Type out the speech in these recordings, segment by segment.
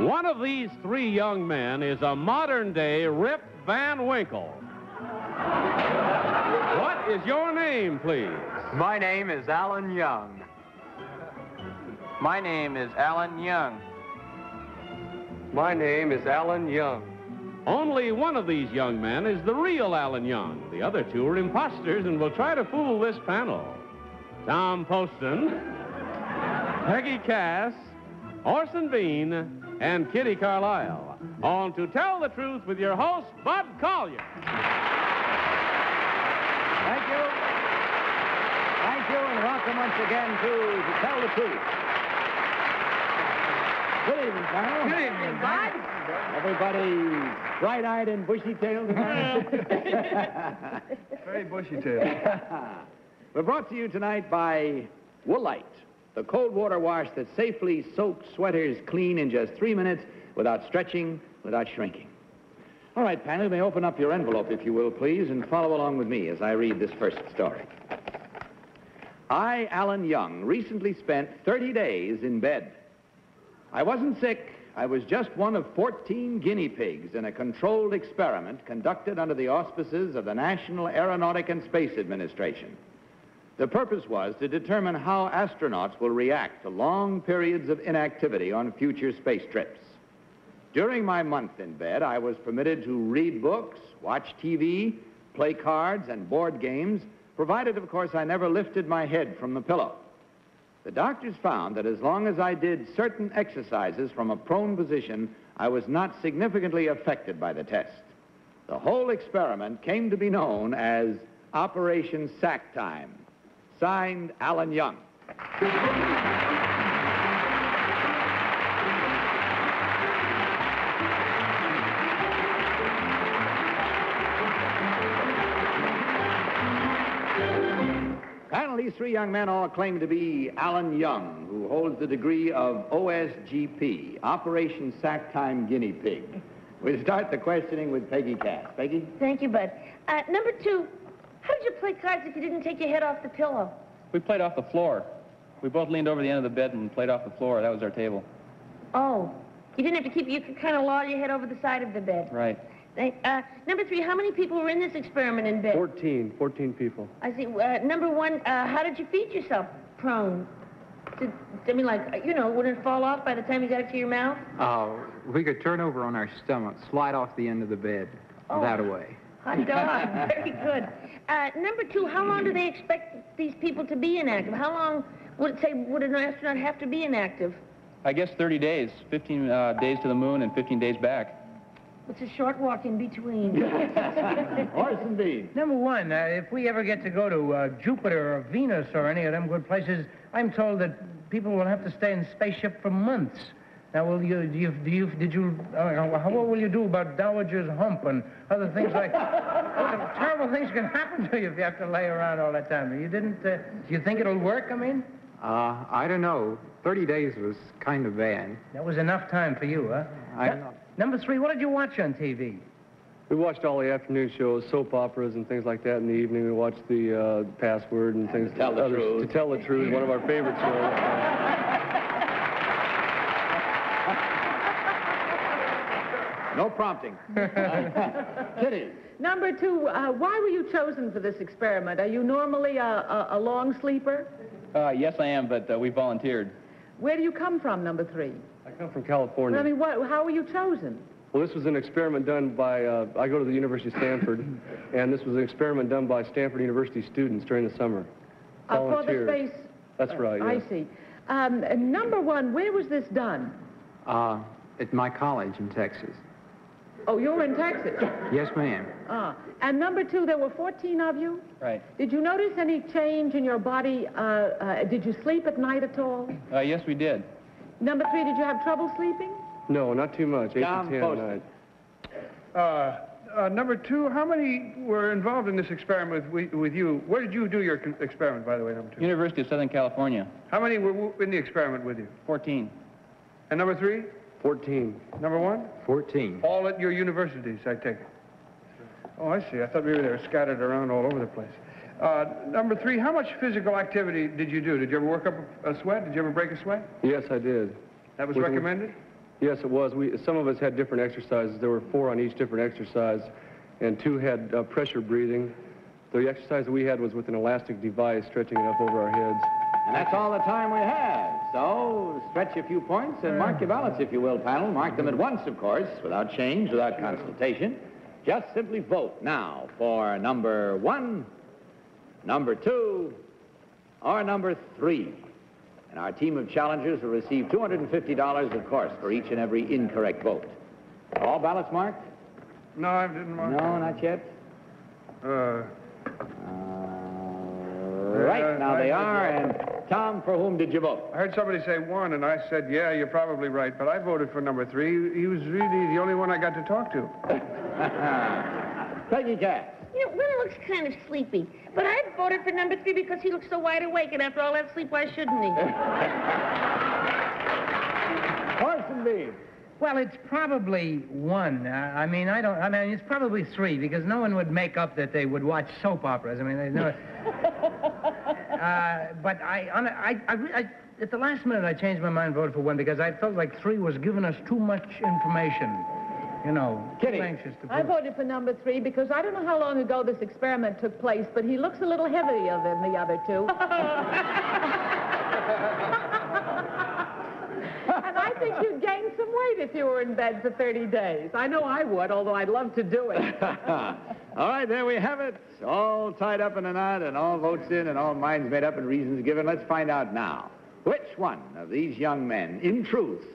One of these three young men is a modern-day Rip Van Winkle. What is your name, please? My name is Alan Young. My name is Alan Young. My name is Alan Young. Only one of these young men is the real Alan Young. The other two are imposters and will try to fool this panel. Tom Poston, Peggy Cass, Orson Bean, and Kitty Carlisle. On To Tell the Truth with your host, Bud Collyer. Thank you. Thank you, and welcome once again to Tell the Truth. Good evening, Carl. Good evening, Bud. Everybody bright-eyed and bushy-tailed tonight? Very bushy-tailed. We're brought to you tonight by Woolite, the cold water wash that safely soaks sweaters clean in just 3 minutes without stretching, without shrinking. All right, panel, you may open up your envelope, if you will, please, and follow along with me as I read this first story. I, Alan Young, recently spent 30 days in bed. I wasn't sick. I was just one of 14 guinea pigs in a controlled experiment conducted under the auspices of the National Aeronautics and Space Administration. The purpose was to determine how astronauts will react to long periods of inactivity on future space trips. During my month in bed, I was permitted to read books, watch TV, play cards and board games, provided, of course, I never lifted my head from the pillow. The doctors found that as long as I did certain exercises from a prone position, I was not significantly affected by the test. The whole experiment came to be known as Operation Sack Time. Signed, Alan Young. These three young men all claim to be Alan Young, who holds the degree of OSGP, Operation Sack Time Guinea Pig. We'll start the questioning with Peggy Cass. Peggy? Thank you, Bud. Number 2, how did you play cards if you didn't take your head off the pillow? We played off the floor. We both leaned over the end of the bed and played off the floor. That was our table. Oh. You didn't have to keep... You could kind of loll your head over the side of the bed. Right. Number 3, how many people were in this experiment in bed? 14 people. I see. Number 1, how did you feed yourself prone? Wouldn't it fall off by the time you got it to your mouth? We could turn over on our stomach, slide off the end of the bed, that way. Hot dog. Very good. Number 2, how long do they expect these people to be inactive? How long would an astronaut have to be inactive? I guess 30 days, 15 days to the moon and 15 days back. It's a short walk in between. Orson Bean. Number 1, if we ever get to go to Jupiter or Venus or any of them good places, I'm told that people will have to stay in spaceship for months. Now, what will you do about Dowager's hump and other things like that? Terrible things can happen to you if you have to lay around all that time. Do you think it'll work, I mean? I don't know. 30 days was kind of bad. That was enough time for you, huh? I don't know. Number 3, what did you watch on TV? We watched all the afternoon shows, soap operas and things like that. In the evening, we watched The Password and things. To Tell the Truth, one of our favorite shows. No prompting. Kitty. Number 2, why were you chosen for this experiment? Are you normally a long sleeper? Yes, I am, but we volunteered. Where do you come from, number 3? I come from California. Well, I mean, how were you chosen? Well, this was an experiment done by, I go to the University of Stanford, and this was an experiment done by Stanford University students during the summer. Volunteers. For the space... That's right, yes. I see. Number 1, where was this done? At my college in Texas. Oh, you're in Texas? Yes, ma'am. And number 2, there were 14 of you? Right. Did you notice any change in your body? Did you sleep at night at all? Yes, we did. Number 3, did you have trouble sleeping? No, not too much. 8 to 10 at night. Number 2, how many were involved in this experiment with you? Where did you do your experiment, by the way, number 2? University of Southern California. How many were in the experiment with you? 14. And number 3? 14. Number 1? 14. All at your universities, I take it. Oh, I see. I thought maybe they were scattered around all over the place. Number three, how much physical activity did you do? Did you ever work up a sweat? Did you ever break a sweat? Yes, I did. That was recommended? Yes, it was. Some of us had different exercises. There were four on each different exercise, and two had pressure breathing. The exercise that we had was with an elastic device, stretching it up over our heads. And that's all the time we have. So stretch a few points and mark your ballots, if you will, panel. Mark them at once, of course, without change, without consultation. Just simply vote now for number one, number two, or number three. And our team of challengers will receive $250, of course, for each and every incorrect vote. All ballots marked? No, I didn't mark. No, not yet? Right, now they are, and Tom, for whom did you vote? I heard somebody say one, and I said, yeah, you're probably right, but I voted for number three. He was really the only one I got to talk to. Peggy Cass. You know, Will looks kind of sleepy, but I voted for number three because he looks so wide awake, and after all that sleep, why shouldn't he? Orson Bean. Well, it's probably one. I mean, it's probably three, because no one would make up that they would watch soap operas. I mean, they know it. But at the last minute, I changed my mind and voted for one, because I felt like three was giving us too much information. You know, Kitty. Anxious to I voted for number three because I don't know how long ago this experiment took place, but he looks a little heavier than the other two. And I think you'd gain some weight if you were in bed for 30 days. I know I would, although I'd love to do it. All right, there we have it. All tied up in a knot and all votes in and all minds made up and reasons given. Let's find out now which one of these young men, in truth,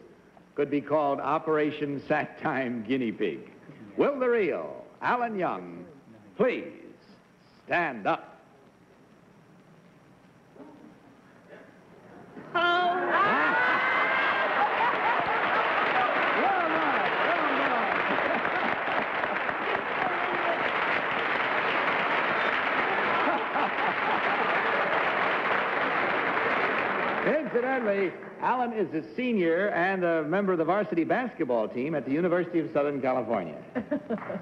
could be called Operation Sack Time guinea pig. Will the real Alan Young please stand up? Oh! Well done. Incidentally, Alan is a senior and a member of the varsity basketball team at the University of Southern California.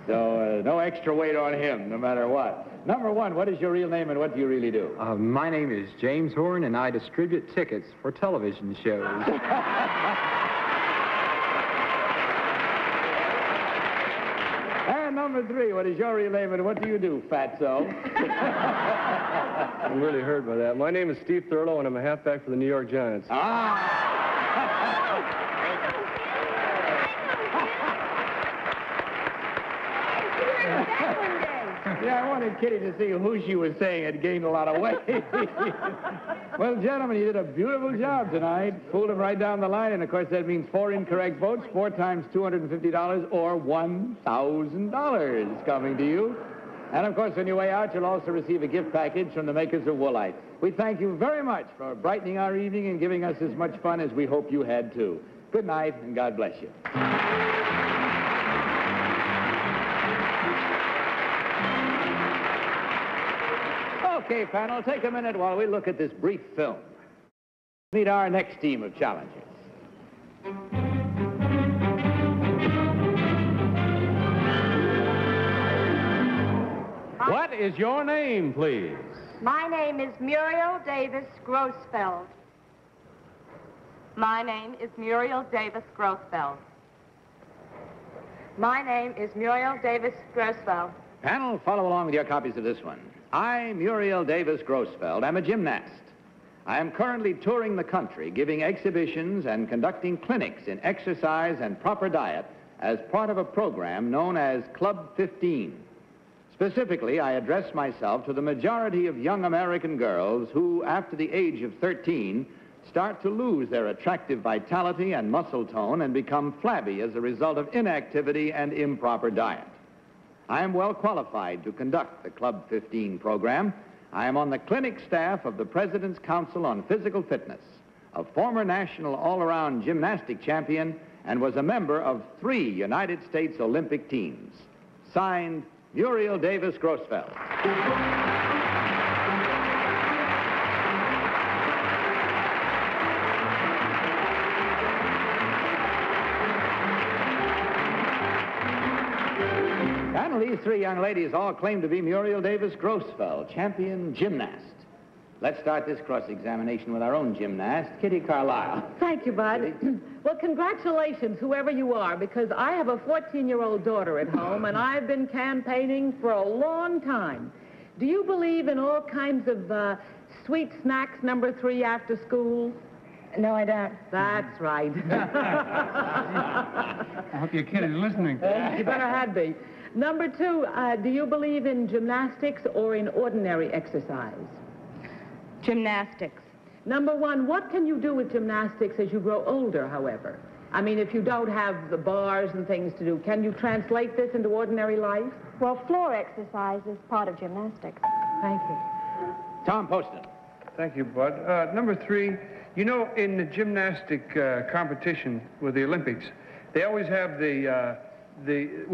So no extra weight on him, no matter what. Number one, what is your real name and what do you really do? My name is James Horn, and I distribute tickets for television shows. And number three, what is your real name and what do you do, fatso? I'm really hurt by that. My name is Steve Thurlow, and I'm a halfback for the New York Giants. Yeah, I wanted Kitty to see who she was saying had gained a lot of weight. Well, gentlemen, you did a beautiful job tonight. Fooled them right down the line, and, of course, that means four incorrect votes, four times $250 or $1,000 is coming to you. And, of course, on your way out, you'll also receive a gift package from the makers of Woolite. We thank you very much for brightening our evening and giving us as much fun as we hope you had, too. Good night, and God bless you. Okay, panel, take a minute while we look at this brief film. Meet our next team of challengers. What is your name, please? My name is Muriel Davis Grossfeld. My name is Muriel Davis Grossfeld. My name is Muriel Davis Grossfeld. Panel, follow along with your copies of this one. I, Muriel Davis Grossfeld, am a gymnast. I am currently touring the country, giving exhibitions and conducting clinics in exercise and proper diet as part of a program known as Club 15. Specifically, I address myself to the majority of young American girls who, after the age of 13, start to lose their attractive vitality and muscle tone and become flabby as a result of inactivity and improper diet. I am well qualified to conduct the Club 15 program. I am on the clinic staff of the President's Council on Physical Fitness, a former national all-around gymnastic champion, and was a member of three United States Olympic teams. Signed, Muriel Davis Grossfeld. Annalise three young ladies all claim to be Muriel Davis Grossfeld, champion gymnast. Let's start this cross-examination with our own gymnast, Kitty Carlisle. Thank you, Bud. Well, congratulations, whoever you are, because I have a 14-year-old daughter at home, and I've been campaigning for a long time. Do you believe in all kinds of sweet snacks No. 3 after school? No, I don't. That's right. I hope your kid is listening. You better had be. Number 2, do you believe in gymnastics or in ordinary exercise? Gymnastics. Number 1, what can you do with gymnastics as you grow older, however? I mean, if you don't have the bars and things to do, can you translate this into ordinary life? Well, floor exercise is part of gymnastics. Thank you. Tom Poston. Thank you, Bud. Number 3, you know, in the gymnastic competition with the Olympics, they always have well,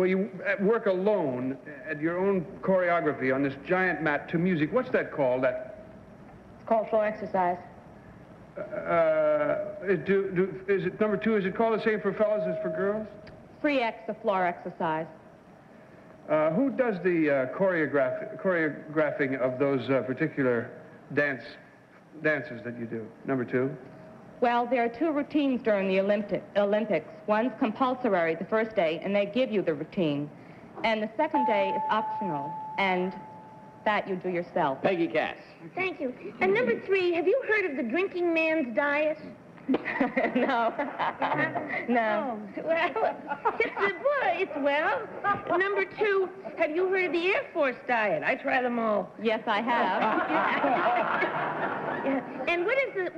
you work alone at your own choreography on this giant mat to music. What's that called? Called floor exercise. Is it number 2? Is it called the same for fellas as for girls? Free X, the floor exercise. Who does the choreographing of those particular dances that you do? Number 2. Well, there are 2 routines during the Olympics. One's compulsory the first day, and they give you the routine, and the second day is optional, and that you do yourself. Peggy Cass. Thank you. And number 3, have you heard of the drinking man's diet? No. No. Oh, well, well. Number 2, have you heard of the Air Force diet? I try them all. Yes, I have. Yeah. And what is the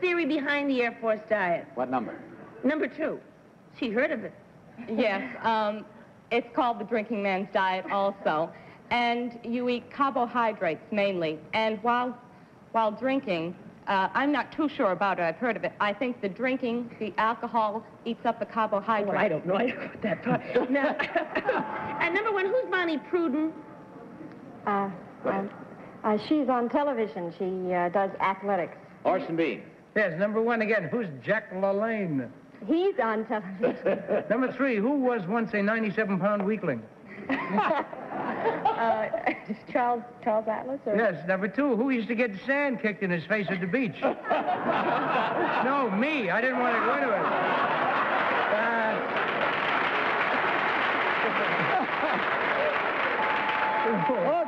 theory behind the Air Force diet? What number? Number 2. She heard of it. Yes. It's called the drinking man's diet also. And you eat carbohydrates mainly. And while drinking, I'm not too sure about it. I've heard of it. I think the alcohol eats up the carbohydrates. Oh, well, I don't know. I don't know what that part. Now, and number 1, who's Bonnie Pruden? She's on television. She does athletics. Orson Bean. Yes, number 1 again. Who's Jack LaLanne? He's on television. Number 3, who was once a 97-pound weakling? Is Charles Atlas? Or... Yes, number 2, who used to get sand kicked in his face at the beach? No, me. I didn't want to go to it.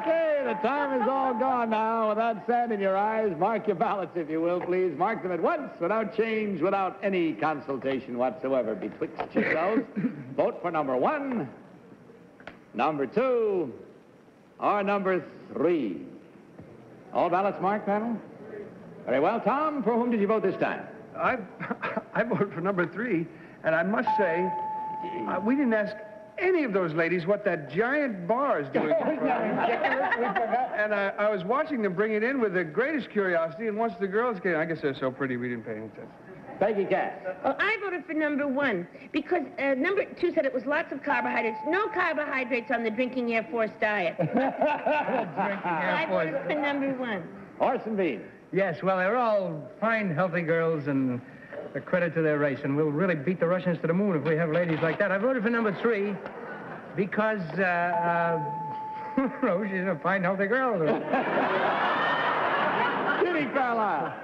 Okay, the time is all gone now. Without sand in your eyes, mark your ballots, if you will, please. Mark them at once, without change, without any consultation whatsoever betwixt yourselves. Vote for number 1. Number 2, or number 3. All ballots marked, panel? Very well. Tom, for whom did you vote this time? I voted for number 3, and I must say, we didn't ask any of those ladies what that giant bar is doing. And I was watching them bring it in with the greatest curiosity, and once the girls came, I guess they're so pretty we didn't pay any attention. Peggy Cass. Well, I voted for number 1 because number 2 said it was lots of carbohydrates. No carbohydrates on the drinking Air Force diet. I voted for number 1. Orson Bean. Yes, well, they're all fine, healthy girls, and a credit to their race, and we'll really beat the Russians to the moon if we have ladies like that. I voted for number 3 because, she's a fine, healthy girl. Kitty Carlisle.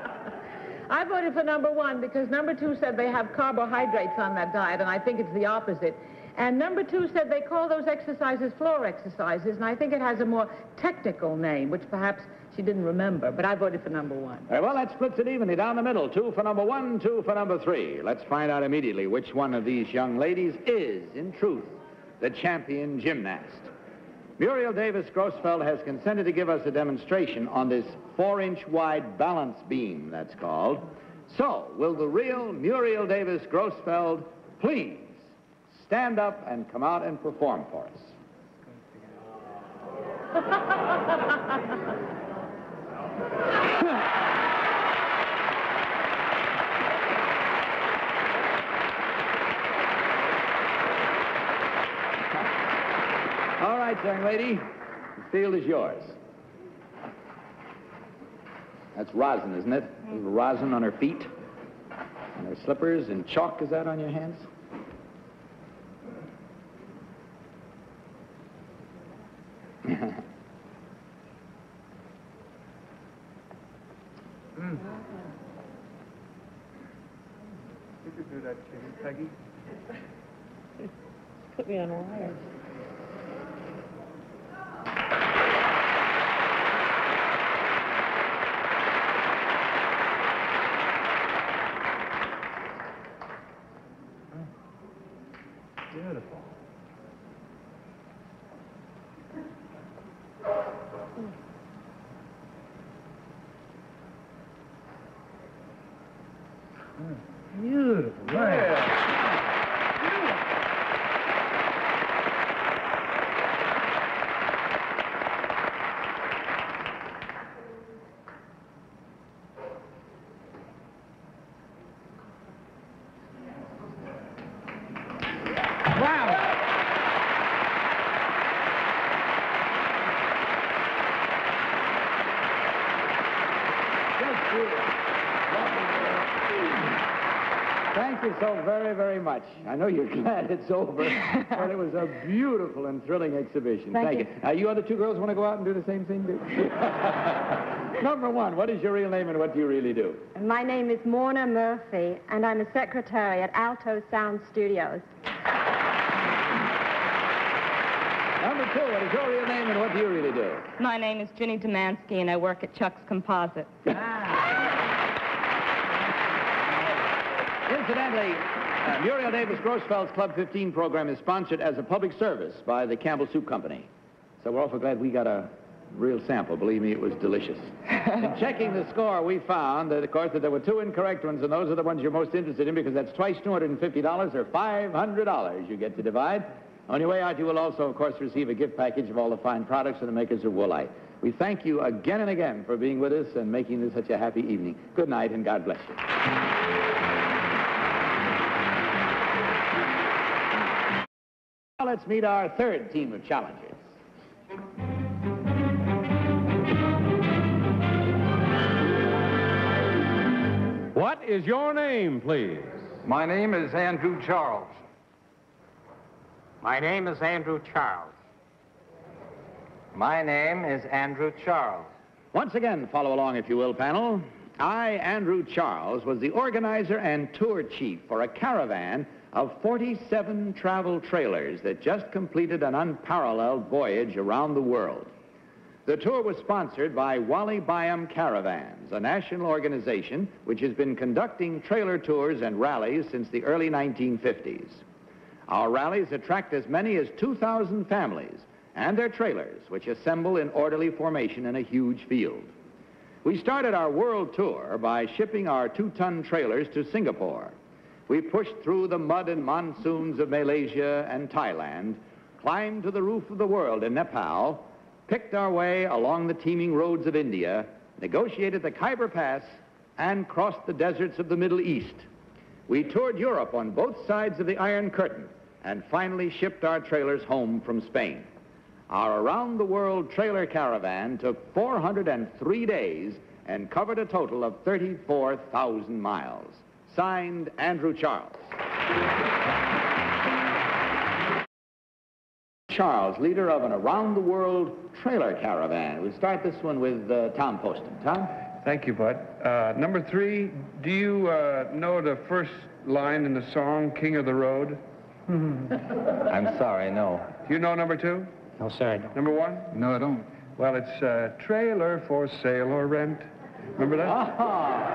I voted for number 1 because number 2 said they have carbohydrates on that diet, and I think it's the opposite. And number 2 said they call those exercises floor exercises, and I think it has a more technical name, which perhaps she didn't remember, but I voted for number 1. Very well, that splits it evenly down the middle. 2 for number 1, 2 for number 3. Let's find out immediately which one of these young ladies is, in truth, the champion gymnast. Muriel Davis Grossfeld has consented to give us a demonstration on this 4-inch wide balance beam, that's called. So, will the real Muriel Davis Grossfeld please stand up and come out and perform for us? All right, young lady, the field is yours. That's rosin, isn't it? A little rosin on her feet, and her slippers, and chalk, is that on your hands? Did you do that to you, Peggy? Put me on wire. Thank you so very, very much. I know you're glad it's over, but it was a beautiful and thrilling exhibition. Thank you. You other two girls want to go out and do the same thing? Number one, what is your real name and what do you really do? My name is Morna Murphy, and I'm a secretary at Alto Sound Studios. Number two, what is your real name and what do you really do? My name is Ginny Demansky, and I work at Chuck's Composites. Incidentally, Muriel Davis Grossfeld's Club 15 program is sponsored as a public service by the Campbell Soup Company. So we're awful glad we got a real sample. Believe me, it was delicious. In checking the score, we found that, of course, that there were two incorrect ones, and those are the ones you're most interested in because that's twice $250 or $500 you get to divide. On your way out, you will also, of course, receive a gift package of all the fine products of the makers of Woolite. We thank you again and again for being with us and making this such a happy evening. Good night, and God bless you. Let's meet our third team of challengers. What is your name, please? My name is Andrew Charles. My name is Andrew Charles. My name is Andrew Charles. Once again, follow along, if you will, panel. I, Andrew Charles, was the organizer and tour chief for a caravan of 47 travel trailers that just completed an unparalleled voyage around the world. The tour was sponsored by Wally Byam Caravans, a national organization which has been conducting trailer tours and rallies since the early 1950s. Our rallies attract as many as 2,000 families and their trailers, which assemble in orderly formation in a huge field. We started our world tour by shipping our 2-ton trailers to Singapore. We pushed through the mud and monsoons of Malaysia and Thailand, climbed to the roof of the world in Nepal, picked our way along the teeming roads of India, negotiated the Khyber Pass, and crossed the deserts of the Middle East. We toured Europe on both sides of the Iron Curtain and finally shipped our trailers home from Spain. Our around-the-world trailer caravan took 403 days and covered a total of 34,000 miles. Signed, Andrew Charles. Charles, leader of an around-the-world trailer caravan. We'll start this one with Tom Poston. Tom? Thank you, Bud. Number three, do you know the first line in the song, King of the Road? I'm sorry, no. Do you know number two? No, sir, I don't. Number one? No, I don't. Well, it's trailer for sale or rent. Remember that? Oh.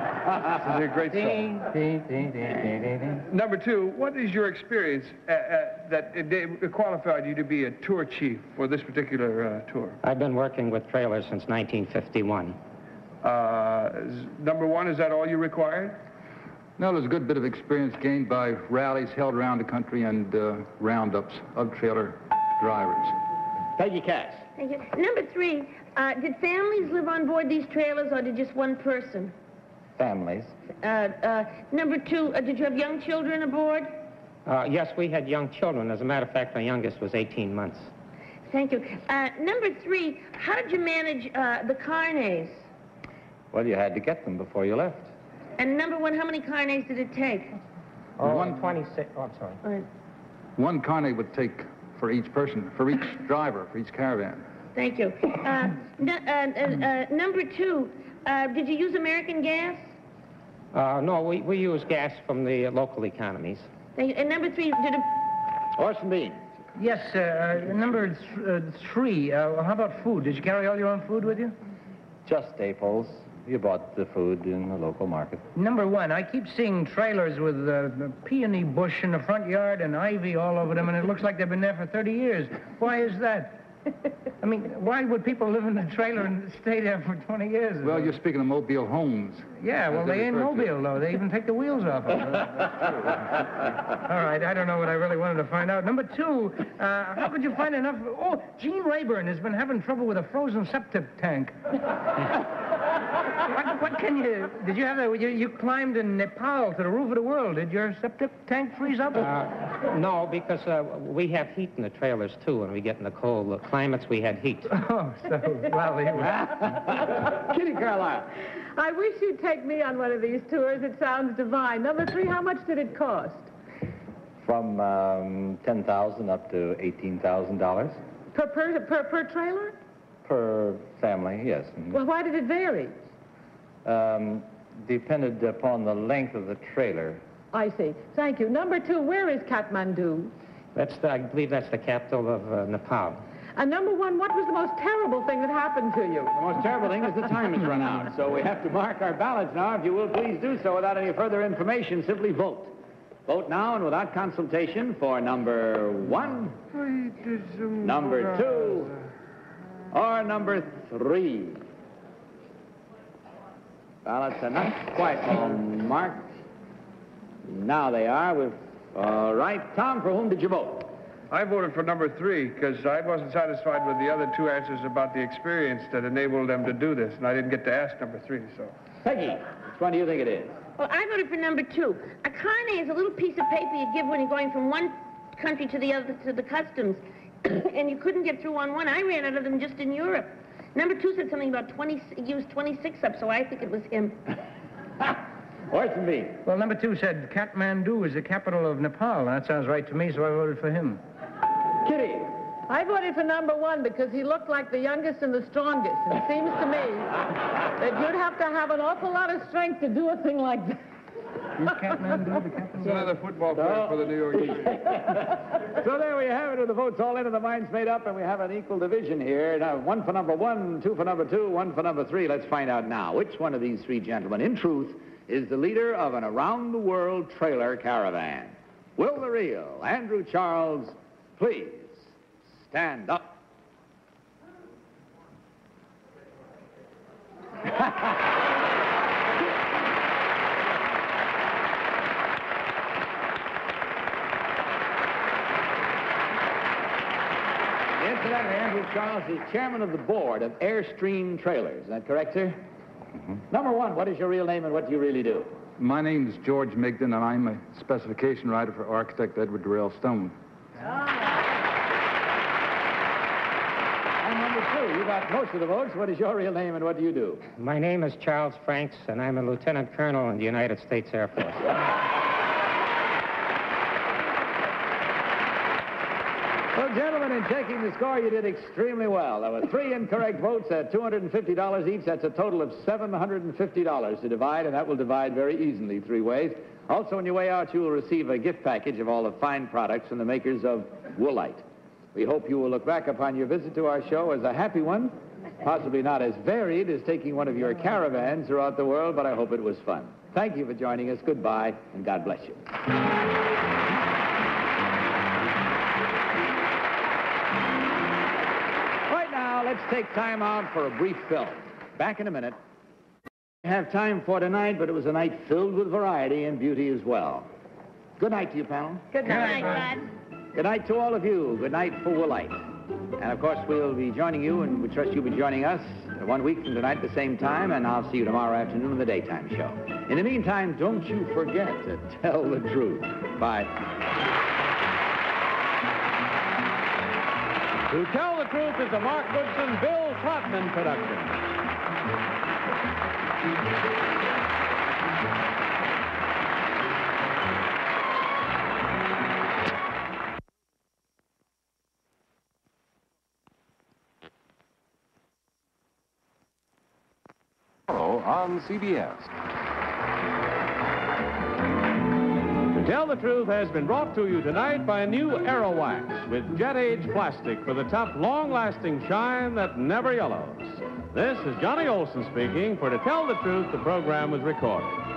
This is a great song. Ding, ding, ding, ding, ding, ding. Number two, what is your experience that it qualified you to be a tour chief for this particular tour? I've been working with trailers since 1951. Number one, is that all you required? No, there's a good bit of experience gained by rallies held around the country and roundups of trailer drivers. Peggy Cass. Thank you. Number three, did families live on board these trailers or did just one person? Families. Number two, did you have young children aboard? Yes, we had young children. As a matter of fact, my youngest was 18 months. Thank you. Number three, how did you manage the carnets? Well, you had to get them before you left. And number one, how many carnets did it take? Oh, 126. Oh, I'm sorry. All right. One carnet would take for each person, for each driver, for each caravan. Thank you. Number two, Did you use American gas? No, we use gas from the local economies. And number three, did it... Orson Bean. Yes, number three, how about food? Did you carry all your own food with you? Just staples. You bought the food in the local market. Number one, I keep seeing trailers with a peony bush in the front yard and ivy all over them, and it looks like they've been there for 30 years. Why is that? I mean, why would people live in a trailer and stay there for 20 years? Well, you're speaking of mobile homes. Yeah, well, they ain't mobile, though. They even take the wheels off of them. That's true. All right, I don't know what I really wanted to find out. Number two, how could you find enough... Oh, Gene Rayburn has been having trouble with a frozen septic tank. What can you... Did you have that... You climbed in Nepal to the roof of the world. Did your septic tank freeze up? No, because we have heat in the trailers, too, when we get in the cold climates. We had heat. Oh, so... Well, here we are. Kitty Carlisle. I wish you'd take me on one of these tours. It sounds divine. Number three, how much did it cost? From $10,000 up to $18,000. Per trailer? Per family, yes. Well, why did it vary? Depended upon the length of the trailer. I see. Thank you. Number two, where is Kathmandu? I believe that's the capital of Nepal. And number one, what was the most terrible thing that happened to you? The most terrible thing is the time has run out, so we have to mark our ballots now. If you will, please do so without any further information. Simply vote. Vote now and without consultation for number one, number two, or number three. Ballots are not quite all marked. Now they are. All right. Tom, for whom did you vote? I voted for number three because I wasn't satisfied with the other two answers about the experience that enabled them to do this, and I didn't get to ask number three, so... Peggy, which one do you think it is? Well, I voted for number two. A carnet is a little piece of paper you give when you're going from one country to the other to the customs, and you couldn't get through on one. I ran out of them just in Europe. Number two said something about 20, used 26 up, so I think it was him. Orson Bean. Well, number two said Kathmandu is the capital of Nepal. That sounds right to me, so I voted for him. Kitty. I voted for number one because he looked like the youngest and the strongest. It seems to me that you'd have to have an awful lot of strength to do a thing like that. It's another football player for the New York Yankees. So there we have it. The votes all in and the minds made up, and we have an equal division here. Now, one for number one, two for number two, one for number three. Let's find out now which one of these three gentlemen, in truth, is the leader of an around-the-world trailer caravan. Will the real Andrew Charles please stand up? Incidentally, Andrew Charles is chairman of the board of Airstream Trailers. Is that correct, sir? Mm-hmm. Number one, what is your real name and what do you really do? My name's George Migden, and I'm a specification writer for architect Edward Durrell Stone. And number two, you got most of the votes. What is your real name and what do you do? My name is Charles Franks, and I'm a lieutenant colonel in the United States Air Force. Well, gentlemen, in taking the score, you did extremely well. There were three incorrect votes at $250 each. That's a total of $750 to divide, and that will divide very easily three ways. Also, on your way out, you will receive a gift package of all the fine products from the makers of Woolite. We hope you will look back upon your visit to our show as a happy one, possibly not as varied as taking one of your caravans throughout the world, but I hope it was fun. Thank you for joining us. Goodbye, and God bless you. Let's take time out for a brief film. Back in a minute. We have time for tonight, but it was a night filled with variety and beauty as well. Good night to you, panel. Good night, Bud. Good night to all of you. Good night for Woolite. And, of course, we'll be joining you, and we trust you'll be joining us 1 week from tonight at the same time, and I'll see you tomorrow afternoon in the daytime show. In the meantime, don't you forget to tell the truth. Bye. To Tell the Truth is a Mark Goodson, Bill Trotman production. Hello, on CBS. To Tell the Truth has been brought to you tonight by new Aerowax with jet-age plastic for the tough, long-lasting shine that never yellows. This is Johnny Olson speaking for To Tell the Truth. The program was recorded.